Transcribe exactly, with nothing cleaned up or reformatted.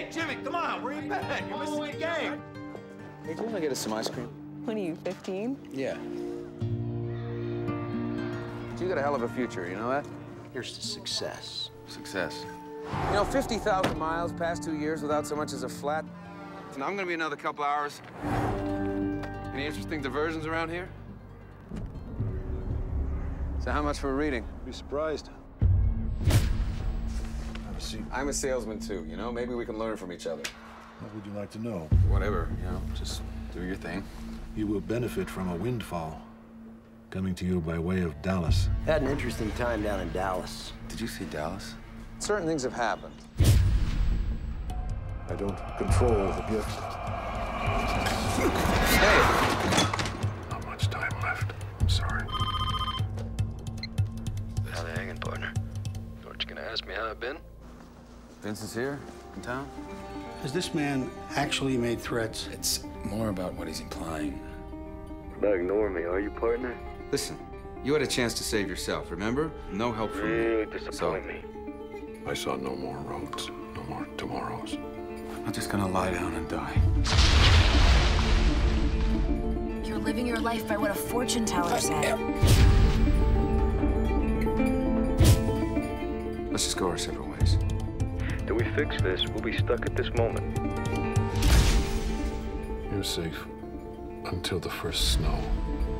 Hey, Jimmy, come on, where you been? You're missing the game. Hey, do you want to get us some ice cream? What are you, fifteen? Yeah. So you got a hell of a future, you know that? Here's to success. Success. You know, fifty thousand miles, past two years without so much as a flat. Now I'm gonna be another couple hours. Any interesting diversions around here? So how much for reading? Be surprised. Have a seat. I'm a salesman too, you know? Maybe we can learn from each other. What would you like to know? Whatever, you know, just do your thing. You will benefit from a windfall coming to you by way of Dallas. Had an interesting time down in Dallas. Did you see Dallas? Certain things have happened. I don't control the gifts. Hey! Not much time left. I'm sorry. How they hanging, partner? Aren't you gonna ask me how I've been? Vincent's here, in town. Has this man actually made threats? It's more about what he's implying. Not ignoring me, are you, partner? Listen, you had a chance to save yourself, remember? No help from really me. Disappoint me. I saw no more roads, no more tomorrows. I'm not just gonna lie down and die. You're living your life by what a fortune teller said. Let's just go our separate ways. Till we fix this, we'll be stuck at this moment. You're safe until the first snow.